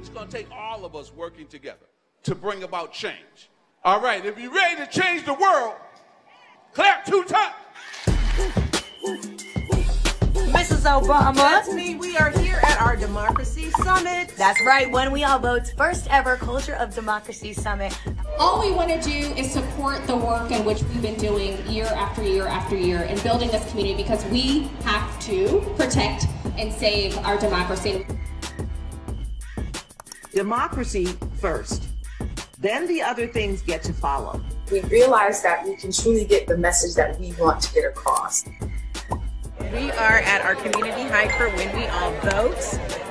It's going to take all of us working together to bring about change. All right, if you're ready to change the world, clap two times. Mrs. Obama. That's me. We are here at our Democracy Summit. That's right, When We All Vote's first ever Culture of Democracy Summit. All we want to do is support the work in which we've been doing year after year after year in building this community, because we have to protect and save our democracy. Democracy first, then the other things get to follow. We realize that we can truly get the message that we want to get across. We are at our community hike for When We All Vote.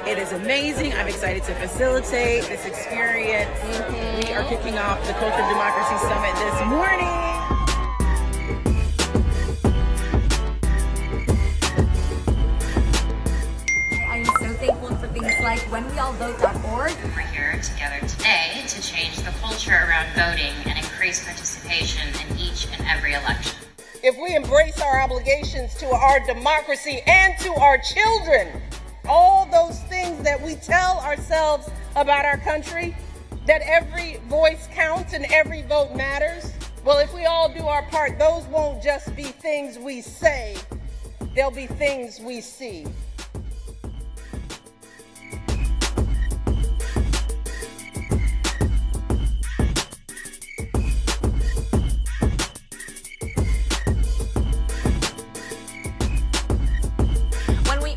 It is amazing. I'm excited to facilitate this experience. We are kicking off the Culture of Democracy Summit this morning. Like WhenWeAllVote.org. We're here together today to change the culture around voting and increase participation in each and every election. If we embrace our obligations to our democracy and to our children, all those things that we tell ourselves about our country, that every voice counts and every vote matters, well, if we all do our part, those won't just be things we say, they'll be things we see.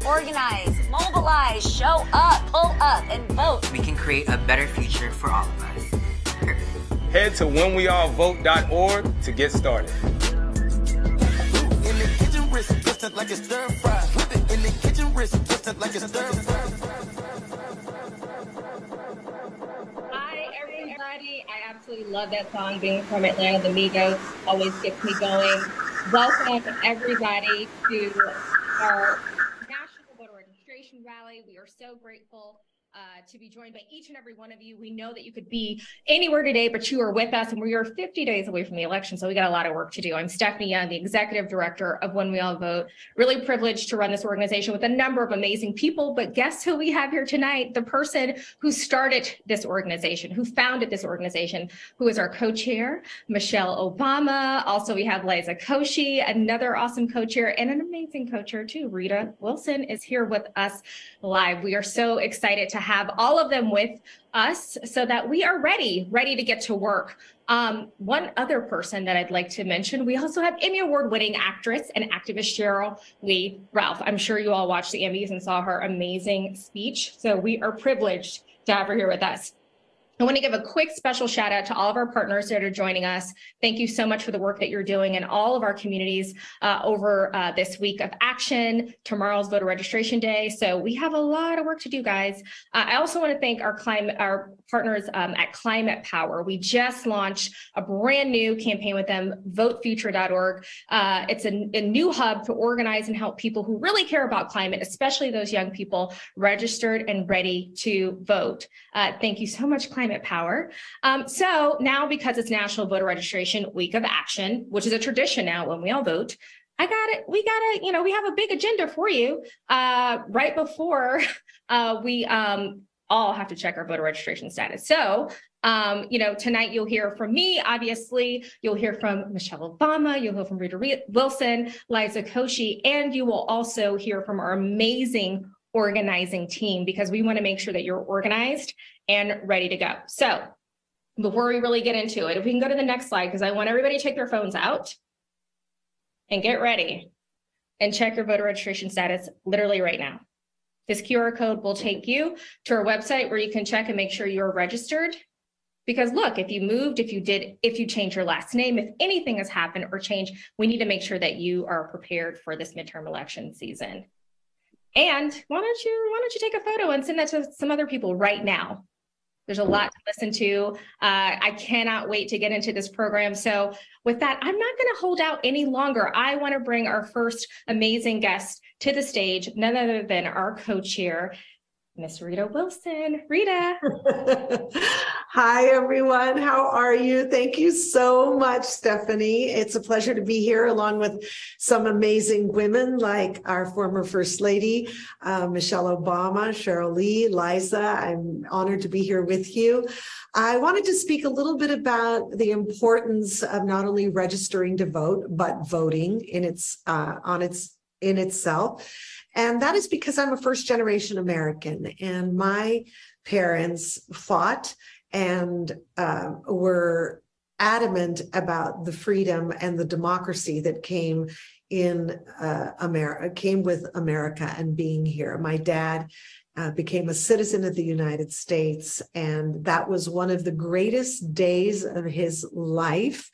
Organize, mobilize, show up, pull up, and vote. We can create a better future for all of us. Head to WhenWeAllVote.org to get started. In the kitchen, wrist twisted like a stir fry. In the kitchen, wrist twisted like a stir fry. Hi, everybody. I absolutely love that song. Being from Atlanta, the Migos always gets me going. Welcome, everybody, to our rally. We are so grateful to be joined by each and every one of you. We know that you could be anywhere today, but you are with us, and we are 50 days away from the election, so we got a lot of work to do. I'm Stephanie Young, the Executive Director of When We All Vote. Really privileged to run this organization with a number of amazing people, but guess who we have here tonight? The person who started this organization, who founded this organization, who is our co-chair, Michelle Obama. Also, we have Liza Koshy, another awesome co-chair, and an amazing co-chair too. Rita Wilson is here with us live. We are so excited to have all of them with us so that we are ready to get to work. One other person that I'd like to mention, we also have Emmy Award-winning actress and activist Sheryl Lee Ralph. I'm sure you all watched the Emmys and saw her amazing speech, so we are privileged to have her here with us. I want to give a quick special shout out to all of our partners that are joining us. Thank you so much for the work that you're doing in all of our communities over this week of action. Tomorrow's voter registration day, so we have a lot of work to do, guys. I also want to thank our partners at Climate Power. We just launched a brand new campaign with them, VoteFuture.org. It's a new hub to organize and help people who really care about climate, especially those young people registered and ready to vote. Thank you so much, Climate Power. So now, because it's National Voter Registration Week of Action, which is a tradition now when we all vote, we have a big agenda for you right before we all have to check our voter registration status. So, tonight you'll hear from me, obviously. You'll hear from Michelle Obama, you'll hear from Rita Wilson, Liza Koshy, and you will also hear from our amazing organizing team, because we want to make sure that you're organized and ready to go. So before we really get into it, if we can go to the next slide, because I want everybody to take their phones out and get ready and check your voter registration status literally right now. This QR code will take you to our website where you can check and make sure you're registered. Because look, if you moved, if you changed your last name, if anything has happened or changed, we need to make sure that you are prepared for this midterm election season. And why don't you take a photo and send that to some other people right now? There's a lot to listen to. I cannot wait to get into this program. So with that, I'm not going to hold out any longer. I want to bring our first amazing guest to the stage, none other than our co-chair, Miss Rita Wilson. Rita. Hi, everyone. How are you? Thank you so much, Stephanie. It's a pleasure to be here along with some amazing women like our former First Lady, Michelle Obama, Sheryl Lee, Liza. I'm honored to be here with you. I wanted to speak a little bit about the importance of not only registering to vote, but voting in itself. And that is because I'm a first generation American, and my parents fought and were adamant about the freedom and the democracy that came in America, came with America and being here. My dad became a citizen of the United States, and that was one of the greatest days of his life.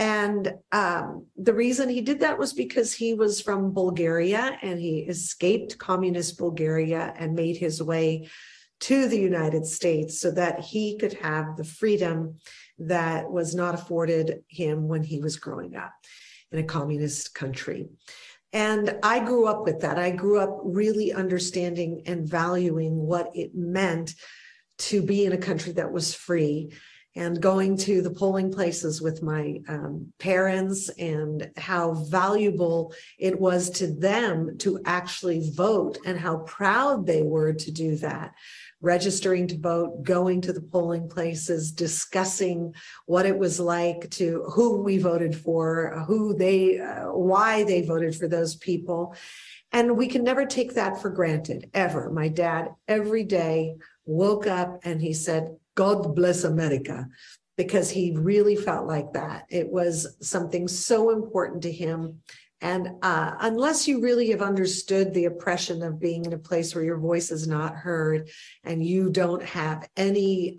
And the reason he did that was because he was from Bulgaria, and he escaped communist Bulgaria and made his way to the United States so that he could have the freedom that was not afforded him when he was growing up in a communist country. And I grew up with that. I grew up really understanding and valuing what it meant to be in a country that was free, and going to the polling places with my parents, and how valuable it was to them to actually vote, and how proud they were to do that. Registering to vote, going to the polling places, discussing what it was like to who we voted for, why they voted for those people. And we can never take that for granted, ever. My dad every day woke up and he said, God bless America, because he really felt like that. It was something so important to him. And unless you really have understood the oppression of being in a place where your voice is not heard, and you don't have any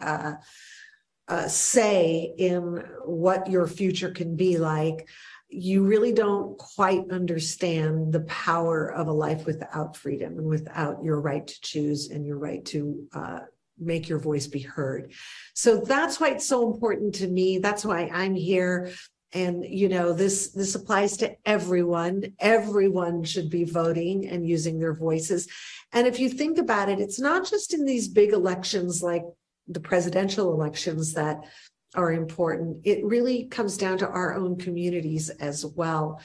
say in what your future can be like, you really don't quite understand the power of a life without freedom and without your right to choose and your right to make your voice be heard. So that's why it's so important to me. That's why I'm here. And, you know, this applies to everyone. Everyone should be voting and using their voices. And if you think about it, it's not just in these big elections like the presidential elections that are important. It really comes down to our own communities as well.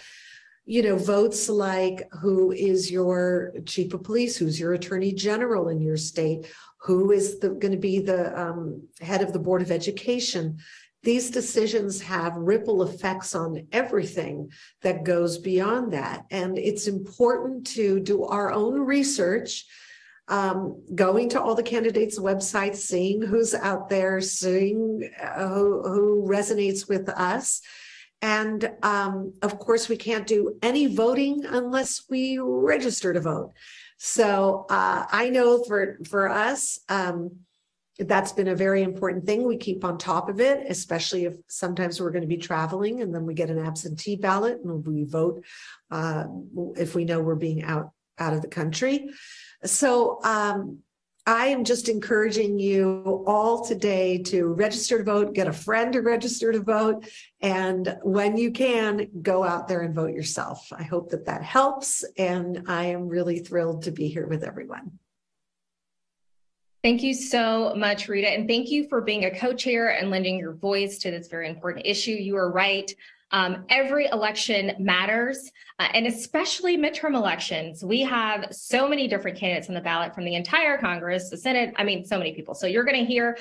You know, votes like who is your chief of police, who's your attorney general in your state, who is going to be the head of the Board of Education. These decisions have ripple effects on everything that goes beyond that. And it's important to do our own research, going to all the candidates' websites, seeing who's out there, seeing who resonates with us. And of course, we can't do any voting unless we register to vote. So I know for us, that's been a very important thing. We keep on top of it, especially if sometimes we're going to be traveling and then we get an absentee ballot and we vote if we know we're being out of the country. So I am just encouraging you all today to register to vote, get a friend to register to vote, and when you can, go out there and vote yourself. I hope that helps, and I am really thrilled to be here with everyone. Thank you so much, Rita, and thank you for being a co-chair and lending your voice to this very important issue. You are right. Every election matters, and especially midterm elections. We have so many different candidates on the ballot from the entire Congress, the Senate, I mean, so many people. So you're going to hear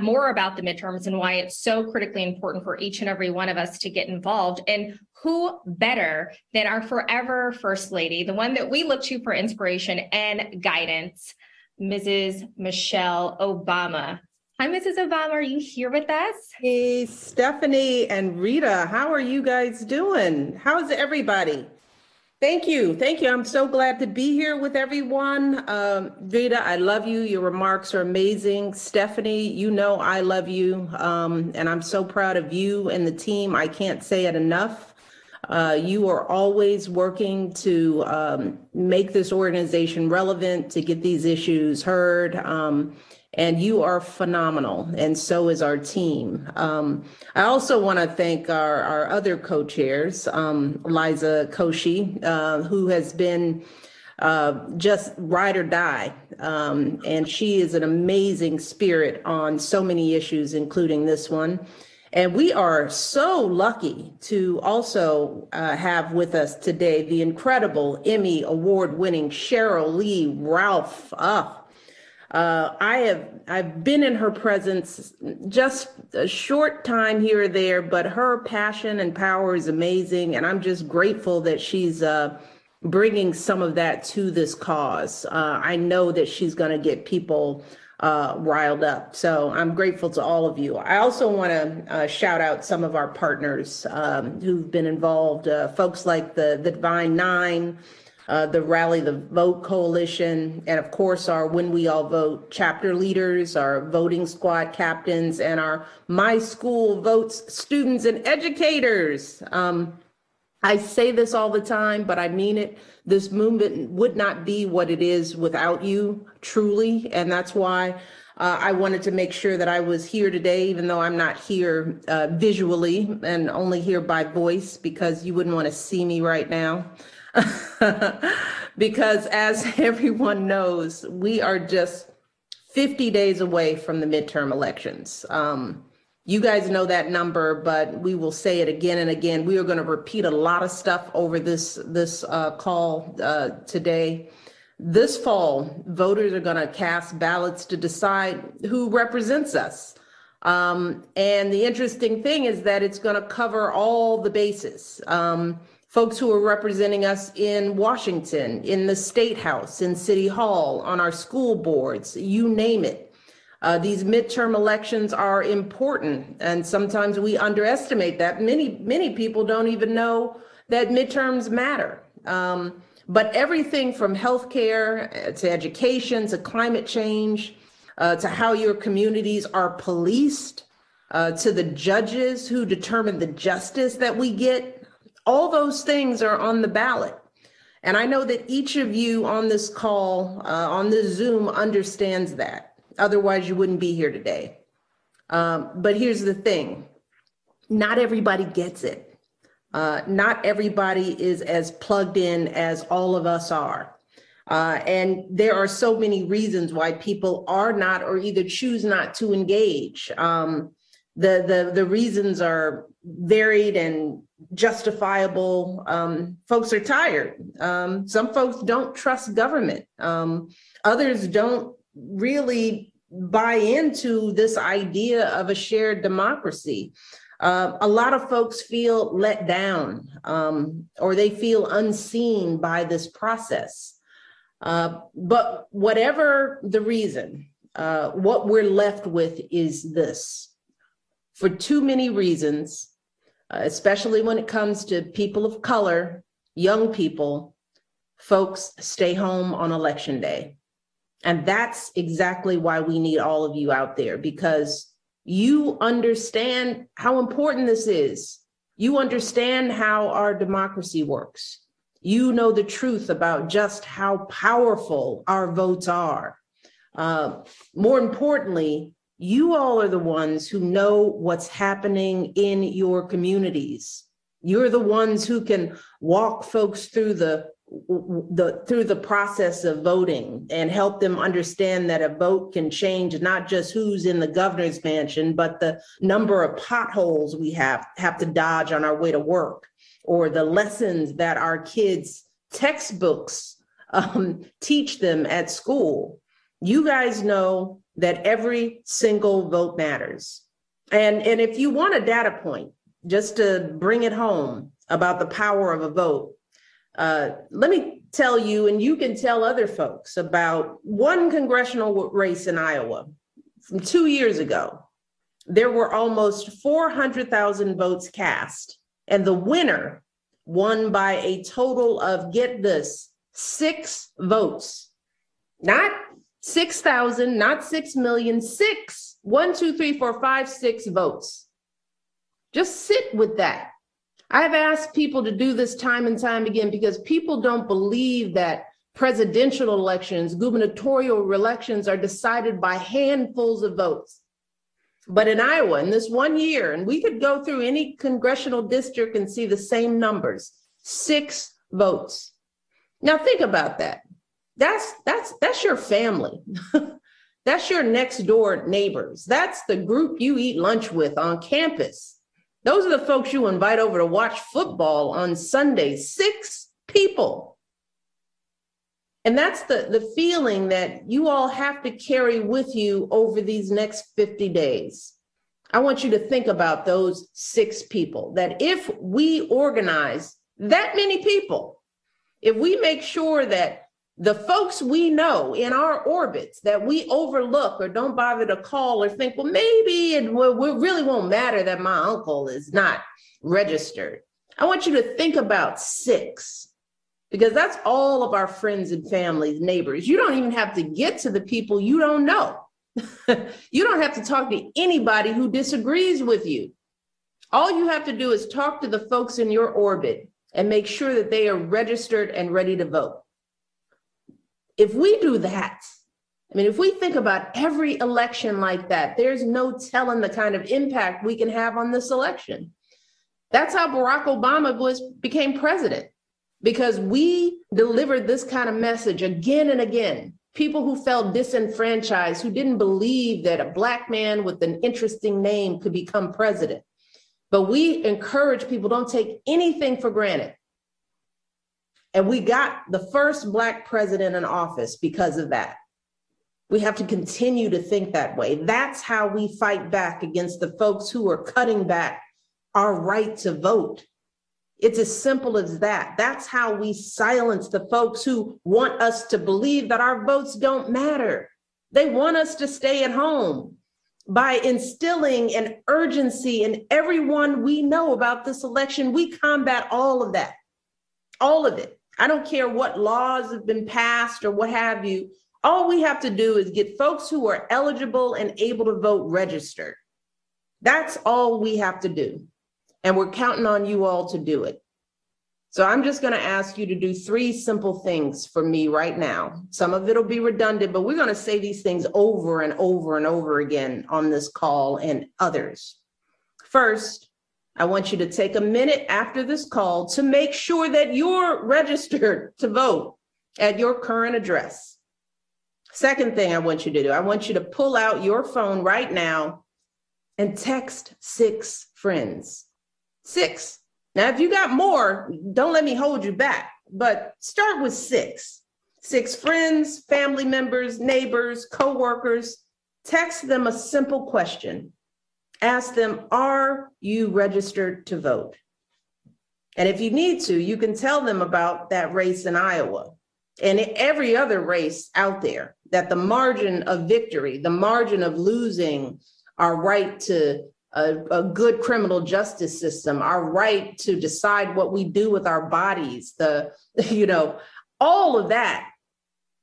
more about the midterms and why it's so critically important for each and every one of us to get involved. And who better than our forever First Lady, the one that we look to for inspiration and guidance, Mrs. Michelle Obama. Hi, Mrs. Obama, are you here with us? Hey, Stephanie and Rita, how are you guys doing? How's everybody? Thank you, thank you. I'm so glad to be here with everyone. Rita, I love you, your remarks are amazing. Stephanie, you know I love you, and I'm so proud of you and the team. I can't say it enough. You are always working to make this organization relevant, to get these issues heard. And you are phenomenal, and so is our team. I also want to thank our other co-chairs, Liza Koshy, who has been just ride or die. And she is an amazing spirit on so many issues, including this one. And we are so lucky to also have with us today the incredible Emmy award-winning Sheryl Lee Ralph. I've been in her presence just a short time here or there, but her passion and power is amazing, and I'm just grateful that she's bringing some of that to this cause. I know that she's going to get people riled up, so I'm grateful to all of you. I also want to shout out some of our partners who've been involved, folks like the Divine Nine, the Rally the Vote Coalition, and of course our When We All Vote chapter leaders, our voting squad captains, and our My School Votes students and educators. I say this all the time, but I mean it. This movement would not be what it is without you, truly, and that's why I wanted to make sure that I was here today, even though I'm not here visually and only here by voice, because you wouldn't want to see me right now. Because as everyone knows, we are just 50 days away from the midterm elections. You guys know that number, but we will say it again and again. We are going to repeat a lot of stuff over this call today. This fall, voters are going to cast ballots to decide who represents us. And the interesting thing is that it's going to cover all the bases. Folks who are representing us in Washington, in the State House, in City Hall, on our school boards, you name it. These midterm elections are important, and sometimes we underestimate that. Many people don't even know that midterms matter. But everything from healthcare to education to climate change to how your communities are policed to the judges who determine the justice that we get, all those things are on the ballot. And I know that each of you on this call, on this Zoom, understands that. Otherwise, you wouldn't be here today. But here's the thing. Not everybody gets it. Not everybody is as plugged in as all of us are. And there are so many reasons why people are not, or either choose not to engage. The reasons are varied and justifiable. Folks are tired. Some folks don't trust government. Others don't really buy into this idea of a shared democracy. A lot of folks feel let down, or they feel unseen by this process. But whatever the reason, what we're left with is this. For too many reasons, especially when it comes to people of color, young people, folks stay home on election day. And that's exactly why we need all of you out there, because you understand how important this is. You understand how our democracy works. You know the truth about just how powerful our votes are. More importantly, you all are the ones who know what's happening in your communities. You're the ones who can walk folks through the through the process of voting and help them understand that a vote can change not just who's in the governor's mansion, but the number of potholes we have to dodge on our way to work, or the lessons that our kids' textbooks teach them at school. You guys know that every single vote matters. And if you want a data point, just to bring it home about the power of a vote, let me tell you, and you can tell other folks, about one congressional race in Iowa from 2 years ago. There were almost 400,000 votes cast, and the winner won by a total of, get this, 6 votes. Not 6,000, not 6 million, 6. 1, 2, 3, 4, 5, 6 votes. Just sit with that. I've asked people to do this time and time again because people don't believe that presidential elections, gubernatorial elections are decided by handfuls of votes. But in Iowa, in this 1 year, and we could go through any congressional district and see the same numbers, 6 votes. Now think about that. That's your family. That's your next door neighbors. That's the group you eat lunch with on campus. Those are the folks you invite over to watch football on Sunday, 6 people. And that's the feeling that you all have to carry with you over these next 50 days. I want you to think about those 6 people, that if we organize that many people, if we make sure that the folks we know in our orbits that we overlook or don't bother to call or think, well, maybe it really won't matter that my uncle is not registered. I want you to think about 6, because that's all of our friends and families, neighbors. You don't even have to get to the people you don't know. You don't have to talk to anybody who disagrees with you. All you have to do is talk to the folks in your orbit and make sure that they are registered and ready to vote. If we do that, I mean, if we think about every election like that, there's no telling the kind of impact we can have on this election. That's how Barack Obama became president, because we delivered this kind of message again and again. People who felt disenfranchised, who didn't believe that a Black man with an interesting name could become president. But we encourage people, don't take anything for granted. And we got the first Black president in office because of that. We have to continue to think that way. That's how we fight back against the folks who are cutting back our right to vote. It's as simple as that. That's how we silence the folks who want us to believe that our votes don't matter. They want us to stay at home by instilling an urgency in everyone we know about this election. We combat all of that. All of it. I don't care what laws have been passed or what have you. All we have to do is get folks who are eligible and able to vote registered. That's all we have to do. And we're counting on you all to do it. So I'm just going to ask you to do 3 simple things for me right now. Some of it will be redundant, but we're going to say these things over and over and over again on this call and others. First, I want you to take a minute after this call to make sure that you're registered to vote at your current address. Second thing I want you to do, I want you to pull out your phone right now and text 6 friends. 6. Now, if you got more, don't let me hold you back, but start with 6. 6 friends, family members, neighbors, coworkers. Text them a simple question. Ask them, are you registered to vote? And if you need to, you can tell them about that race in Iowa and every other race out there, that the margin of victory, the margin of losing our right to a good criminal justice system, our right to decide what we do with our bodies, all of that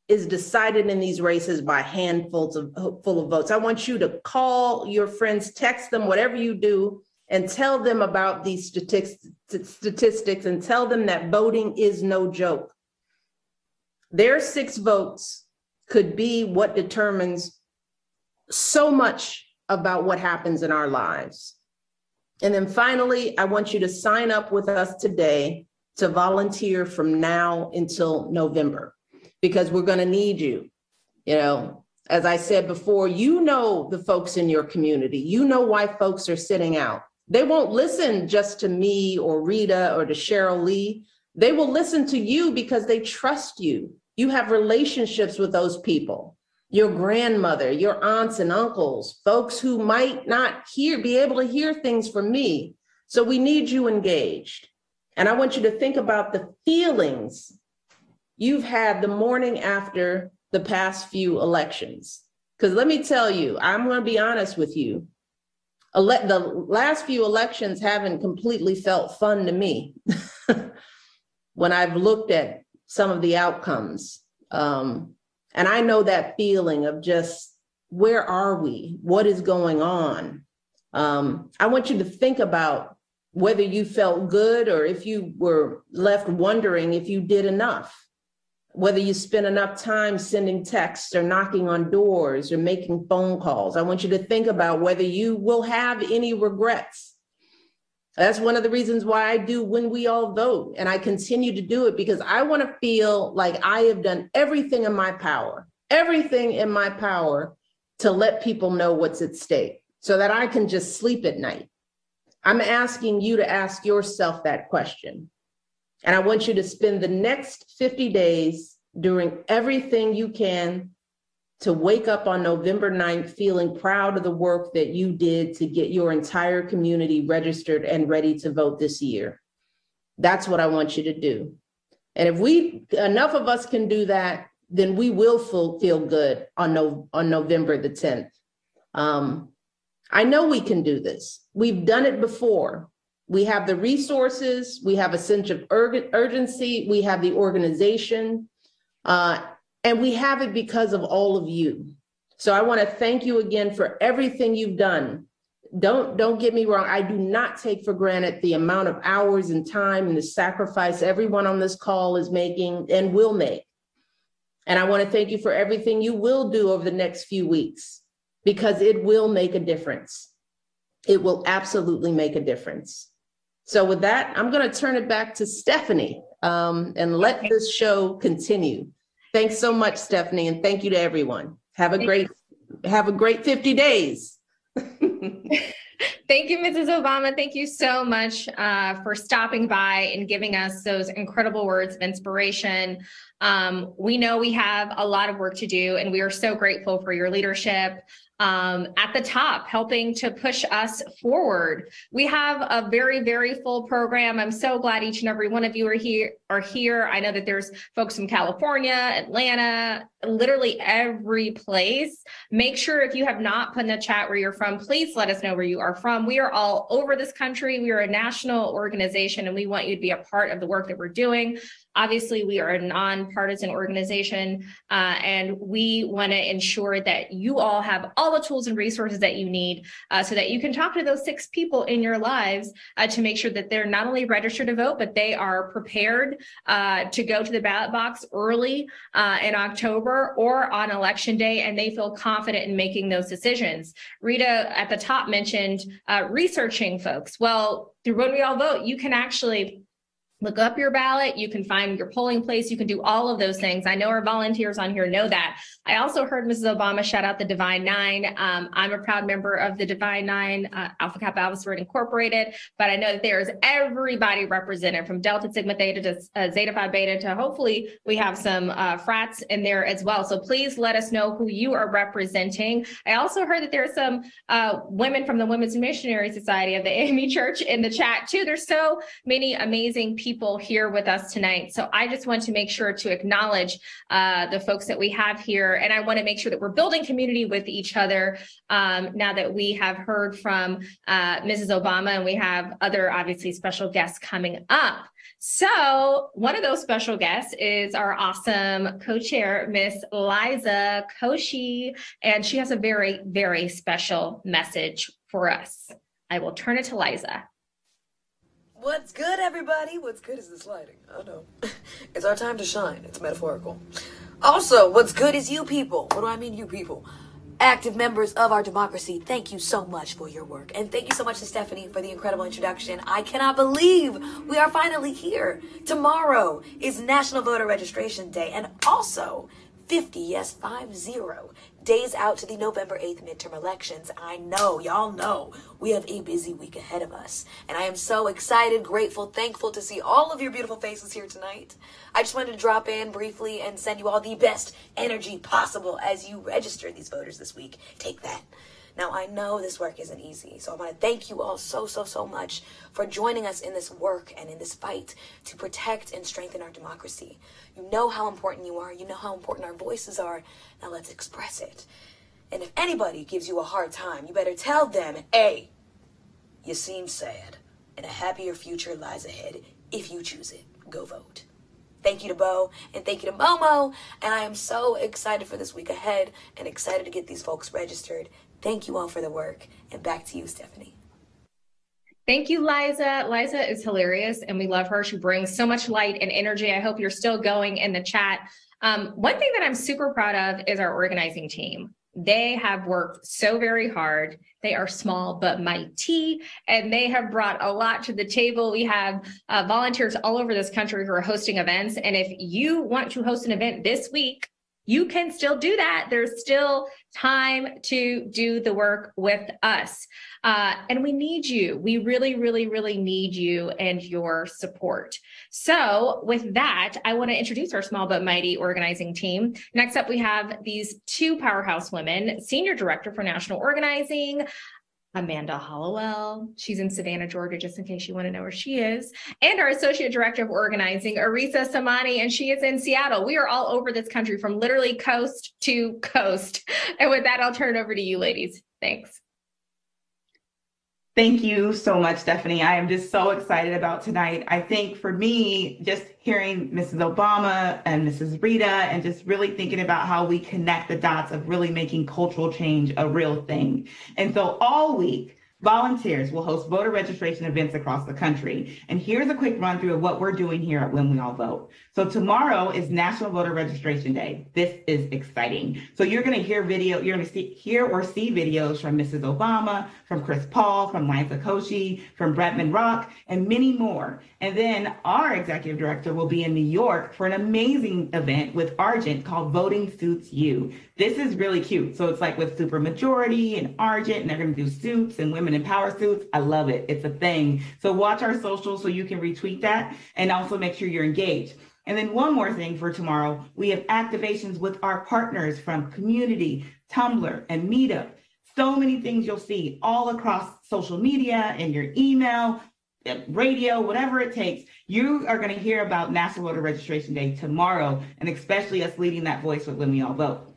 is decided in these races by handfuls of votes. I want you to call your friends, text them, whatever you do, and tell them about these statistics and tell them that voting is no joke. Their 6 votes could be what determines so much about what happens in our lives. And then finally, I want you to sign up with us today to volunteer from now until November, because we're going to need you. You know, as I said before, you know the folks in your community, you know why folks are sitting out. They won't listen just to me or Rita or to Sheryl Lee. They will listen to you because they trust you. You have relationships with those people, your grandmother, your aunts and uncles, folks who might not be able to hear things from me. So we need you engaged. And I want you to think about the feelings you've had the morning after the past few elections. Because let me tell you, I'm going to be honest with you. The last few elections haven't completely felt fun to me when I've looked at some of the outcomes. And I know that feeling of just, where are we? What is going on? I want you to think about whether you felt good or if you were left wondering if you did enough, whether you spent enough time sending texts or knocking on doors or making phone calls. I want you to think about whether you will have any regrets. That's one of the reasons why I do When We All Vote, and I continue to do it, because I want to feel like I have done everything in my power to let people know what's at stake, so that I can just sleep at night. I'm asking you to ask yourself that question. And I want you to spend the next 50 days doing everything you can to wake up on November 9th feeling proud of the work that you did to get your entire community registered and ready to vote this year. That's what I want you to do. And if enough of us can do that, then we will feel good on November the 10th. I know we can do this. We've done it before. We have the resources, we have a sense of urgency, we have the organization, and we have it because of all of you. So I want to thank you again for everything you've done. Don't get me wrong, I do not take for granted the amount of hours and time and the sacrifice everyone on this call is making and will make. And I want to thank you for everything you will do over the next few weeks, because it will make a difference. It will absolutely make a difference. So with that, I'm going to turn it back to Stephanie and let this show continue. Thanks so much, Stephanie, and thank you to everyone. Have a great 50 days. Thank you, Mrs. Obama. Thank you so much for stopping by and giving us those incredible words of inspiration. We know we have a lot of work to do, and we are so grateful for your leadership at the top, helping to push us forward. We have a very, very full program. I'm so glad each and every one of you are here. I know that there's folks from California, Atlanta, literally every place. Make sure, if you have not put in the chat where you're from, please let us know where you are from. We are all over this country. We are a national organization, and we want you to be a part of the work that we're doing. Obviously, we are a nonpartisan organization, and we want to ensure that you all have all the tools and resources that you need so that you can talk to those 6 people in your lives to make sure that they're not only registered to vote, but they are prepared to go to the ballot box early in October or on election day, and they feel confident in making those decisions. Rita at the top mentioned researching folks. Well, through When We All Vote, you can actually look up your ballot, you can find your polling place, you can do all of those things. I know our volunteers on here know that. I also heard Mrs. Obama shout out the Divine Nine. I'm a proud member of the Divine Nine, Alpha Kappa Alpha Sorority Incorporated, but I know that there is everybody represented, from Delta Sigma Theta to Zeta Phi Beta to hopefully we have some frats in there as well. So please let us know who you are representing. I also heard that there are some women from the Women's Missionary Society of the AME Church in the chat too. There's so many amazing people here with us tonight. So I just want to make sure to acknowledge the folks that we have here. And I want to make sure that we're building community with each other now that we have heard from Mrs. Obama, and we have other obviously special guests coming up. So one of those special guests is our awesome co-chair, Miss Liza Koshy, and she has a very, very special message for us. I will turn it to Liza. What's good, everybody? What's good is this lighting. I know. It's our time to shine. It's metaphorical. Also, what's good is you people. What do I mean, you people? active members of our democracy, thank you so much for your work. And thank you so much to Stephanie for the incredible introduction. I cannot believe we are finally here. Tomorrow is National Voter Registration Day, and also 50, yes, 50, days out to the November 8th midterm elections. I know, y'all know, we have a busy week ahead of us. And I am so excited, grateful, thankful to see all of your beautiful faces here tonight. I just wanted to drop in briefly and send you all the best energy possible as you register these voters this week. Take that. Now, I know this work isn't easy, so I want to thank you all so, so, so much for joining us in this work and in this fight to protect and strengthen our democracy. You know how important you are. You know how important our voices are. Now let's express it. And if anybody gives you a hard time, you better tell them, hey, you seem sad, and a happier future lies ahead if you choose it. Go vote. Thank you to Bo, and thank you to Momo, and I am so excited for this week ahead and excited to get these folks registered. Thank you all for the work, and back to you, Stephanie. Thank you, Liza. Liza is hilarious, and we love her. She brings so much light and energy. I hope you're still going in the chat. One thing that I'm super proud of is our organizing team. They have worked so very hard. They are small but mighty, and they have brought a lot to the table. We have volunteers all over this country who are hosting events, and if you want to host an event this week, you can still do that. There's still time to do the work with us. And we need you. We really, really, really need you and your support. So with that, I want to introduce our small but mighty organizing team. Next up, we have these two powerhouse women, Senior Director for National Organizing, Amanda Hollowell. She's in Savannah, Georgia, just in case you want to know where she is. And our Associate Director of Organizing, Arisa Samani, and she is in Seattle. We are all over this country from literally coast to coast. And with that, I'll turn it over to you ladies. Thanks. Thank you so much, Stephanie. I am just so excited about tonight. I think for me, just hearing Mrs. Obama and Mrs. Rita and just really thinking about how we connect the dots of really making cultural change a real thing. And so all week, volunteers will host voter registration events across the country. And here's a quick run through of what we're doing here at When We All Vote. So tomorrow is National Voter Registration Day. This is exciting. So you're going to hear video, you're going to hear or see videos from Mrs. Obama, from Chris Paul, from Liza Koshy, from Bretman Rock, and many more. And then our executive director will be in New York for an amazing event with Argent called Voting Suits You. This is really cute. So it's like with Supermajority and Argent, and they're going to do suits and women in power suits. I love it. It's a thing. So watch our socials so you can retweet that, and also make sure you're engaged. And then one more thing for tomorrow, we have activations with our partners from Community, Tumblr, and Meetup. So many things you'll see all across social media and your email, radio, whatever it takes. You are going to hear about National Voter Registration Day tomorrow, and especially us leading that voice with When We All Vote.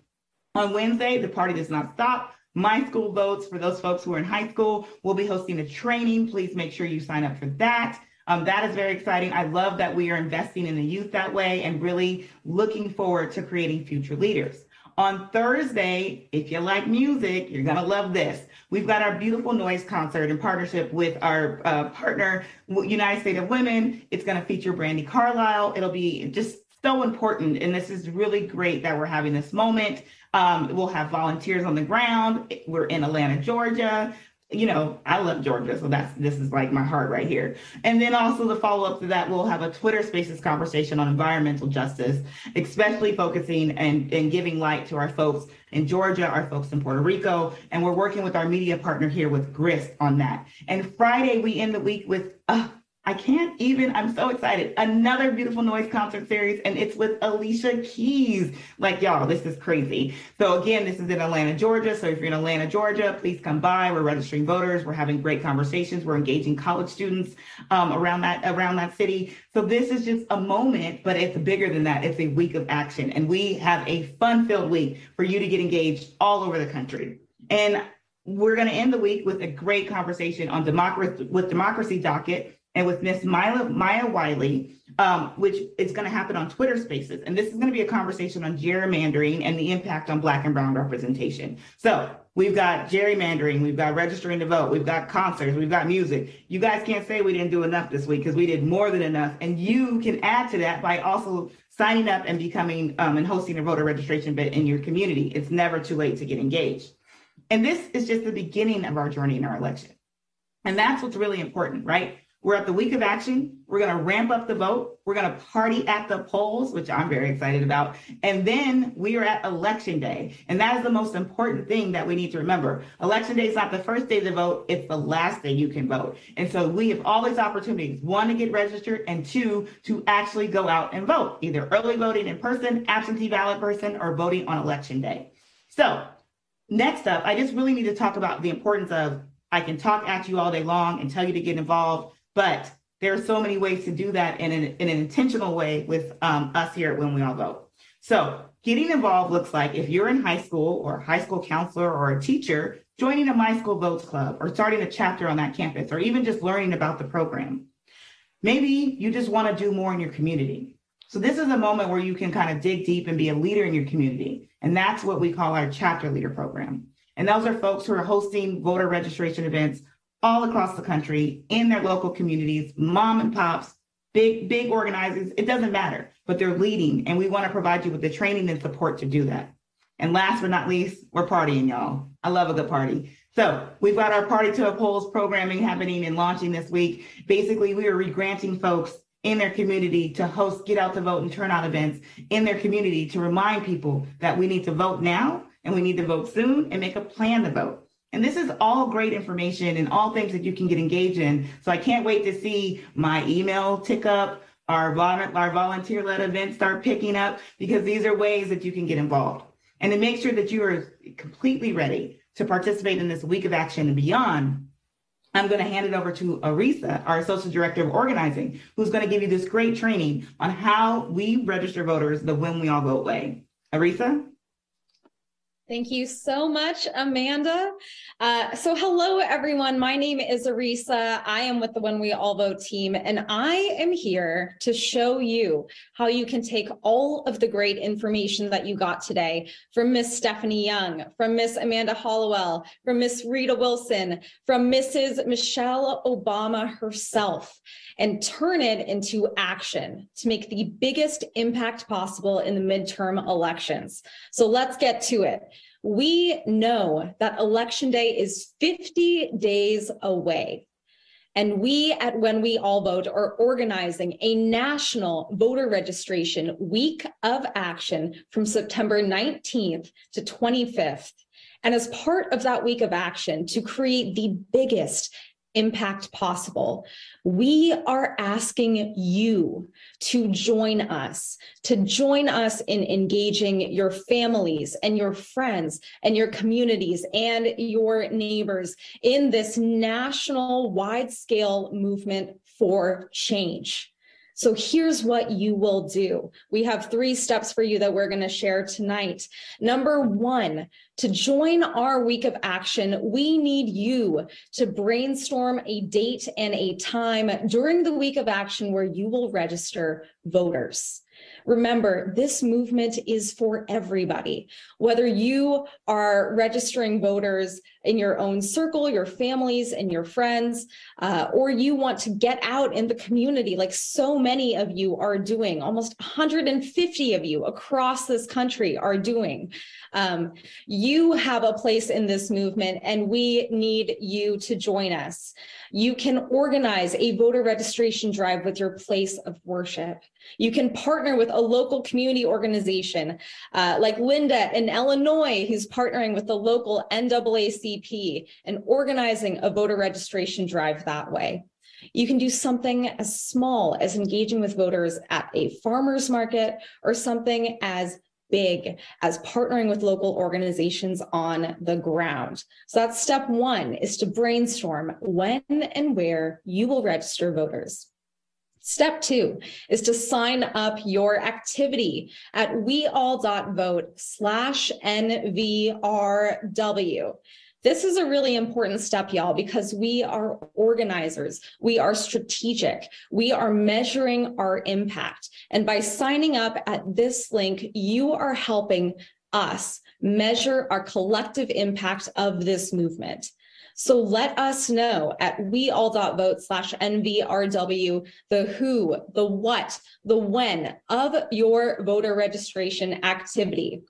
On Wednesday, the party does not stop. My School Votes, for those folks who are in high school, will be hosting a training. Please make sure you sign up for that. That is very exciting. I love that we are investing in the youth that way and really looking forward to creating future leaders. On Thursday, if you like music, you're going to love this. We've got our beautiful noise concert in partnership with our partner, United States of Women. It's going to feature Brandi Carlile. It'll be just so important. And this is really great that we're having this moment. We'll have volunteers on the ground. We're in Atlanta, Georgia. You know, I love Georgia, so this is like my heart right here. And then also the follow-up to that, we'll have a Twitter Spaces conversation on environmental justice, especially focusing and giving light to our folks in Georgia, our folks in Puerto Rico, and we're working with our media partner here with Grist on that. And Friday, we end the week with, I'm so excited. Another beautiful noise concert series, and it's with Alicia Keys. Like, y'all, this is crazy. So again, this is in Atlanta, Georgia. So if you're in Atlanta, Georgia, please come by. We're registering voters. We're having great conversations. We're engaging college students around that city. So this is just a moment, but it's bigger than that. It's a week of action, and we have a fun-filled week for you to get engaged all over the country. And we're going to end the week with a great conversation on democracy with Democracy Docket, and with Miss Maya Wiley, which is going to happen on Twitter Spaces. And this is going to be a conversation on gerrymandering and the impact on Black and Brown representation. So we've got gerrymandering, we've got registering to vote, we've got concerts, we've got music. You guys can't say we didn't do enough this week because we did more than enough. And you can add to that by also signing up and becoming and hosting a voter registration event in your community. It's never too late to get engaged. And this is just the beginning of our journey in our election. And that's what's really important, right? We're at the week of action. We're going to ramp up the vote. We're going to party at the polls, which I'm very excited about. And then we are at Election Day. And that is the most important thing that we need to remember. Election Day is not the first day to vote. It's the last day you can vote. And so we have all these opportunities, one, to get registered, and two, to actually go out and vote, either early voting in person, absentee ballot person, or voting on Election Day. So next up, I just really need to talk about the importance of, I can talk at you all day long and tell you to get involved, but there are so many ways to do that in an intentional way with us here at When We All Vote. So getting involved looks like, if you're in high school or a high school counselor or a teacher, joining a My School Votes club or starting a chapter on that campus, or even just learning about the program. Maybe you just want to do more in your community. So this is a moment where you can kind of dig deep and be a leader in your community. And that's what we call our chapter leader program. And those are folks who are hosting voter registration events all across the country, in their local communities, mom and pops, big organizers, it doesn't matter, but they're leading, and we want to provide you with the training and support to do that. And last but not least, we're partying, y'all. I love a good party. So we've got our Party to a Polls programming happening and launching this week. Basically, we are regranting folks in their community to host Get Out to Vote and Turnout events in their community to remind people that we need to vote now, and we need to vote soon, and make a plan to vote. And this is all great information and all things that you can get engaged in. So I can't wait to see my email tick up, our volunteer-led events start picking up, because these are ways that you can get involved. And to make sure that you are completely ready to participate in this week of action and beyond, I'm going to hand it over to Arisa, our Associate Director of Organizing, who's going to give you this great training on how we register voters the When We All Vote way. Arisa? Thank you so much, Amanda. So hello, everyone. My name is Arisa. I am with the When We All Vote team, and I am here to show you how you can take all of the great information that you got today from Miss Stephanie Young, from Miss Amanda Hollowell, from Miss Rita Wilson, from Mrs. Michelle Obama herself, and turn it into action to make the biggest impact possible in the midterm elections. So let's get to it. We know that Election Day is 50 days away, and we at When We All Vote are organizing a national voter registration week of action from September 19th to 25th. And as part of that week of action, to create the biggest impact possible, we are asking you to join us in engaging your families and your friends and your communities and your neighbors in this national wide-scale movement for change. So here's what you will do. We have 3 steps for you that we're going to share tonight. Number 1, to join our week of action, we need you to brainstorm a date and a time during the week of action where you will register voters. Remember, this movement is for everybody, whether you are registering voters in your own circle, your families and your friends, or you want to get out in the community like so many of you are doing, almost 150 of you across this country are doing. You have a place in this movement, and we need you to join us. You can organize a voter registration drive with your place of worship. You can partner with a local community organization like Linda in Illinois, who's partnering with the local NAACP and organizing a voter registration drive that way. You can do something as small as engaging with voters at a farmer's market, or something as big as partnering with local organizations on the ground. So that's step 1, is to brainstorm when and where you will register voters. Step 2 is to sign up your activity at weall.vote/NVRW. This is a really important step, y'all, because we are organizers, we are strategic, we are measuring our impact. And by signing up at this link, you are helping us measure our collective impact of this movement. So let us know at weall.vote/NVRW the who, the what, the when of your voter registration activity.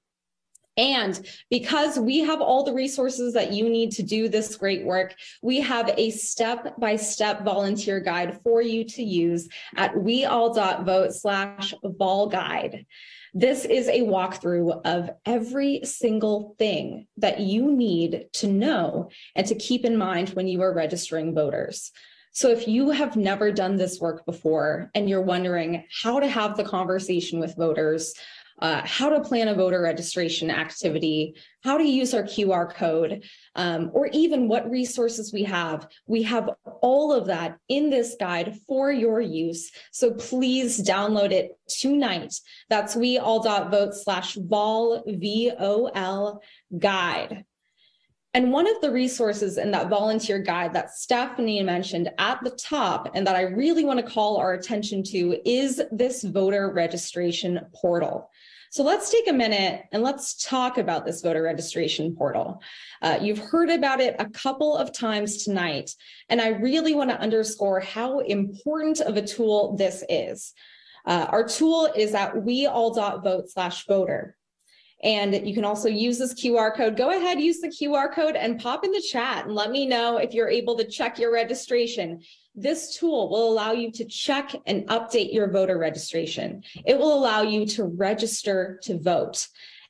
And because we have all the resources that you need to do this great work, we have a step-by-step volunteer guide for you to use at weall.vote/volguide. This is a walkthrough of every single thing that you need to know and to keep in mind when you are registering voters. So if you have never done this work before and you're wondering how to have the conversation with voters, how to plan a voter registration activity, how to use our QR code, or even what resources we have all of that in this guide for your use. So please download it tonight. That's weall.vote/vol guide. And one of the resources in that volunteer guide that Stephanie mentioned at the top and that I really want to call our attention to is this voter registration portal. So let's take a minute and let's talk about this voter registration portal. You've heard about it a couple of times tonight, and I really want to underscore how important of a tool this is. Our tool is at weall.vote/voter. And you can also use this QR code. Go ahead, use the QR code and pop in the chat and let me know if you're able to check your registration. This tool will allow you to check and update your voter registration. It will allow you to register to vote.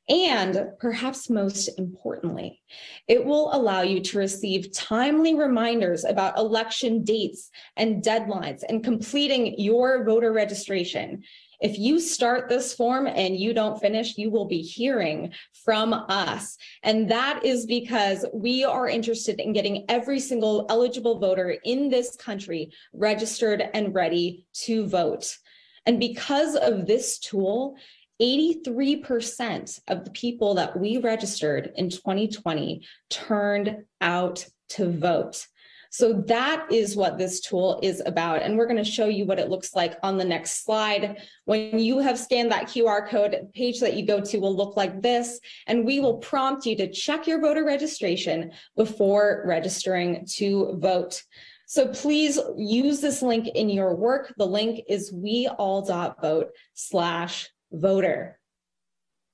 And perhaps most importantly, it will allow you to receive timely reminders about election dates and deadlines and completing your voter registration. If you start this form and you don't finish, you will be hearing from us. And that is because we are interested in getting every single eligible voter in this country registered and ready to vote. And because of this tool, 83% of the people that we registered in 2020 turned out to vote. So that is what this tool is about. And we're going to show you what it looks like on the next slide. When you have scanned that QR code, the page that you go to will look like this, and we will prompt you to check your voter registration before registering to vote. So please use this link in your work. The link is weall.vote/voter.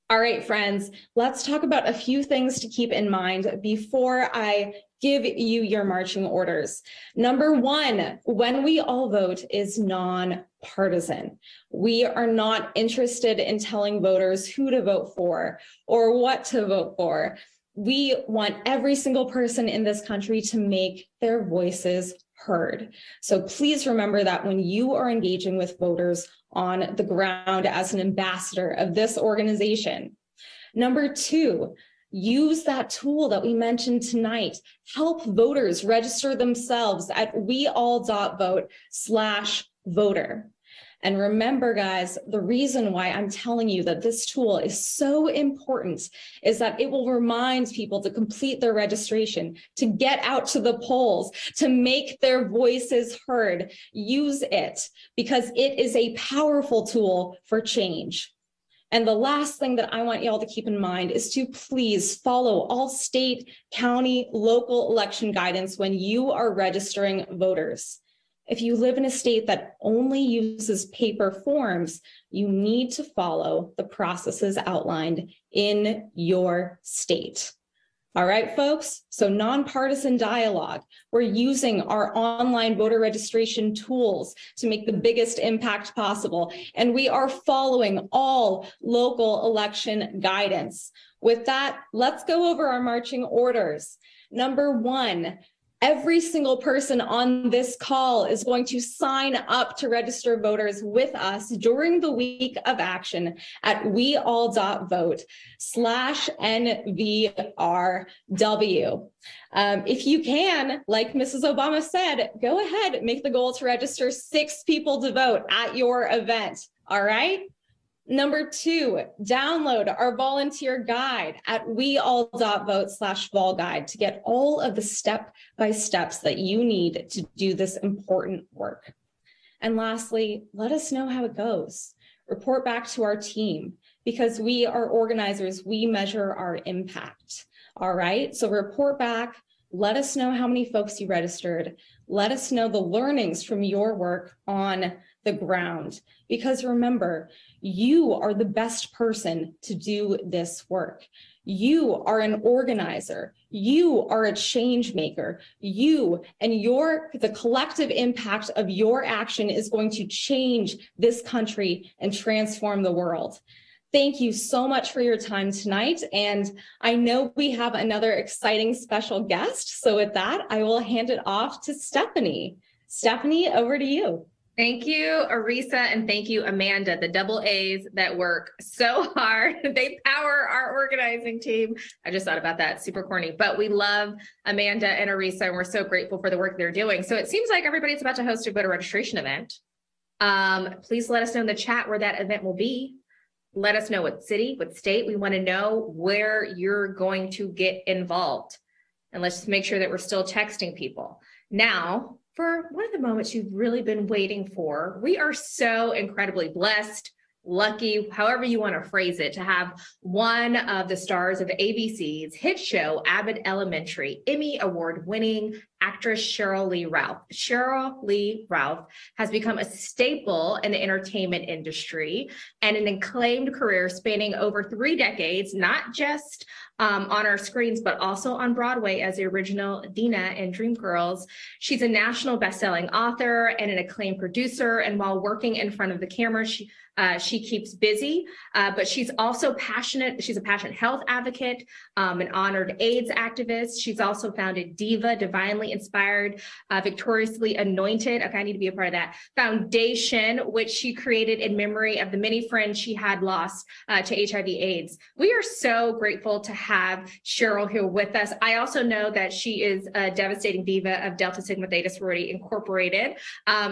All right, friends, let's talk about a few things to keep in mind before I give you your marching orders. Number one, When We All Vote is nonpartisan. We are not interested in telling voters who to vote for or what to vote for. We want every single person in this country to make their voices heard. So please remember that when you are engaging with voters on the ground as an ambassador of this organization. Number two, use that tool that we mentioned tonight. Help voters register themselves at weall.vote/voter. And remember, guys, the reason why I'm telling you that this tool is so important is that it will remind people to complete their registration, to get out to the polls, to make their voices heard. Use it because it is a powerful tool for change. And the last thing that I want y'all to keep in mind is to please follow all state, county, local election guidance when you are registering voters. If you live in a state that only uses paper forms, you need to follow the processes outlined in your state. All right, folks, so nonpartisan dialogue. We're using our online voter registration tools to make the biggest impact possible, and we are following all local election guidance. With that, let's go over our marching orders. Number one, every single person on this call is going to sign up to register voters with us during the week of action at weall.vote/NVRW. If you can, like Mrs. Obama said, go ahead, make the goal to register 6 people to vote at your event. All right. Number two, download our volunteer guide at weall.vote/volguide to get all of the step-by-steps that you need to do this important work. And lastly, let us know how it goes. Report back to our team, because we are organizers, we measure our impact. All right, so report back. Let us know how many folks you registered. Let us know the learnings from your work on the ground, because remember, you are the best person to do this work. You are an organizer. You are a change maker. You and the collective impact of your action is going to change this country and transform the world. Thank you so much for your time tonight. And I know we have another exciting special guest. So with that, I will hand it off to Stephanie. Stephanie, over to you. Thank you, Arisa, and thank you, Amanda, the double A's that work so hard. They power our organizing team. I just thought about that, super corny, but we love Amanda and Arisa, and we're so grateful for the work they're doing. So it seems like everybody's about to host a voter registration event. Please let us know in the chat where that event will be. Let us know what city, what state. We want to know where you're going to get involved. And let's just make sure that we're still texting people. Now, for one of the moments you've really been waiting for, we are so incredibly blessed, lucky, however you want to phrase it, to have one of the stars of ABC's hit show, Abbott Elementary, Emmy Award-winning actress Sheryl Lee Ralph. Sheryl Lee Ralph has become a staple in the entertainment industry and an acclaimed career spanning over 3 decades, not just on our screens, but also on Broadway as the original Dina in Dreamgirls. She's a national best-selling author and an acclaimed producer, and while working in front of the camera, she keeps busy, but she's also passionate. She's a passionate health advocate, an honored AIDS activist. She's also founded Diva, Divinely Inspired, Victoriously Anointed, okay, I need to be a part of that, foundation, which she created in memory of the many friends she had lost to HIV/AIDS. We are so grateful to have Sheryl here with us. I also know that she is a devastating diva of Delta Sigma Theta Sorority Incorporated,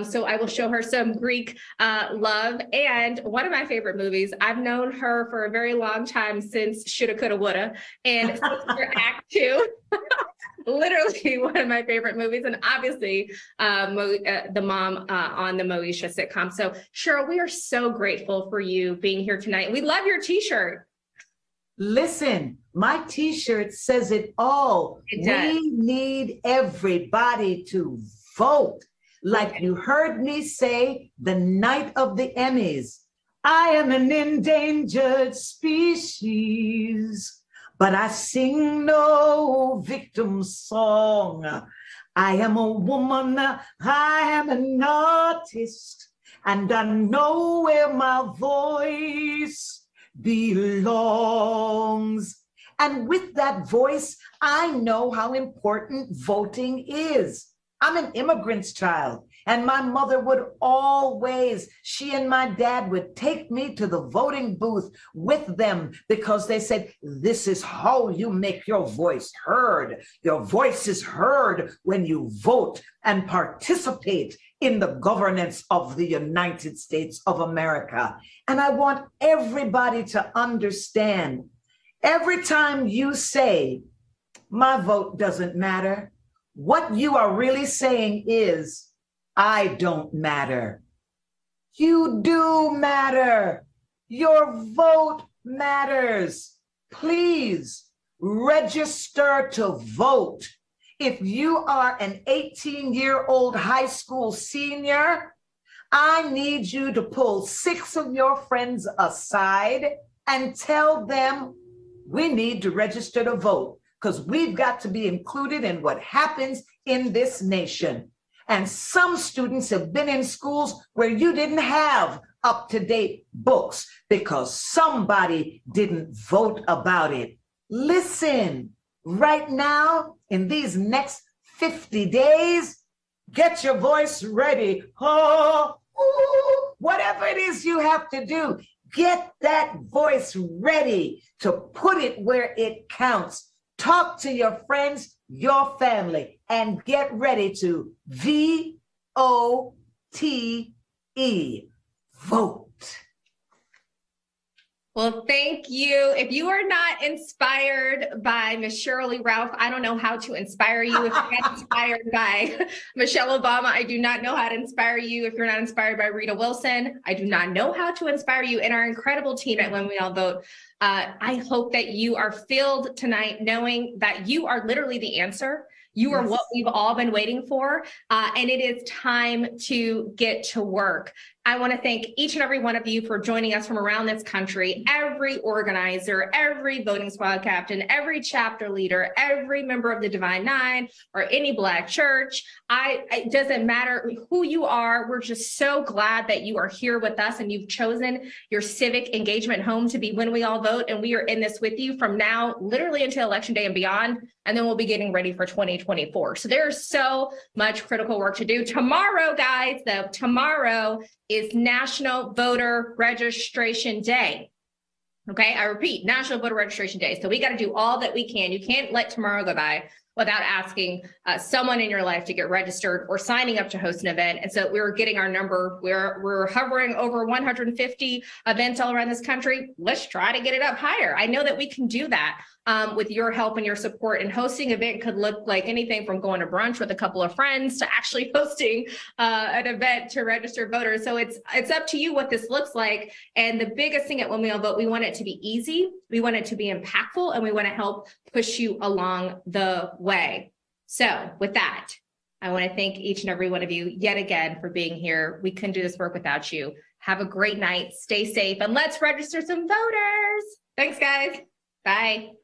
so I will show her some Greek love. And one of my favorite movies. I've known her for a very long time, since Shoulda, Coulda, Woulda, and Sister Act 2. Literally one of my favorite movies, and obviously the mom on the Moesha sitcom. So Sheryl, we are so grateful for you being here tonight. We love your t-shirt. Listen, my t-shirt says it all. It does. We need everybody to vote. Like you heard me say the night of the Emmys, I am an endangered species, but I sing no victim song. I am a woman, I am an artist, and I know where my voice belongs. And with that voice, I know how important voting is. I'm an immigrant's child, and my mother would always, she and my dad would take me to the voting booth with them, because they said, this is how you make your voice heard. Your voice is heard when you vote and participate in the governance of the United States of America. And I want everybody to understand, every time you say, my vote doesn't matter, what you are really saying is, I don't matter. You do matter. Your vote matters. Please register to vote. If you are an 18-year-old high school senior, I need you to pull 6 of your friends aside and tell them we need to register to vote, because we've got to be included in what happens in this nation. And some students have been in schools where you didn't have up-to-date books because somebody didn't vote about it. Listen, right now, in these next 50 days, get your voice ready. Oh, ooh, whatever it is you have to do, get that voice ready to put it where it counts. Talk to your friends, your family, and get ready to V-O-T-E, vote. Well, thank you. If you are not inspired by Ms. Sheryl Lee Ralph, I don't know how to inspire you. If you're not inspired by Michelle Obama, I do not know how to inspire you. If you're not inspired by Rita Wilson, I do not know how to inspire you. And our incredible team at When We All Vote, I hope that you are filled tonight knowing that you are literally the answer. You are what we've all been waiting for, and it is time to get to work. I want to thank each and every one of you for joining us from around this country, every organizer, every voting squad captain, every chapter leader, every member of the Divine Nine or any Black church. It doesn't matter who you are. We're just so glad that you are here with us and you've chosen your civic engagement home to be When We All Vote. And we are in this with you from now, literally until Election Day and beyond. And then we'll be getting ready for 2024. So there's so much critical work to do. Tomorrow, guys, though, tomorrow is National Voter Registration Day. Okay, I repeat, National Voter Registration Day. So we got to do all that we can. You can't let tomorrow go by without asking someone in your life to get registered or signing up to host an event. And so we were getting our number. We're hovering over 150 events all around this country. Let's try to get it up higher. I know that we can do that with your help and your support. And hosting an event could look like anything from going to brunch with a couple of friends to actually hosting an event to register voters. So it's up to you what this looks like. And the biggest thing at When We All Vote, we want it to be easy, we want it to be impactful, and we want to help push you along the way. So with that, I want to thank each and every one of you yet again for being here. We couldn't do this work without you. Have a great night. Stay safe and let's register some voters. Thanks, guys. Bye.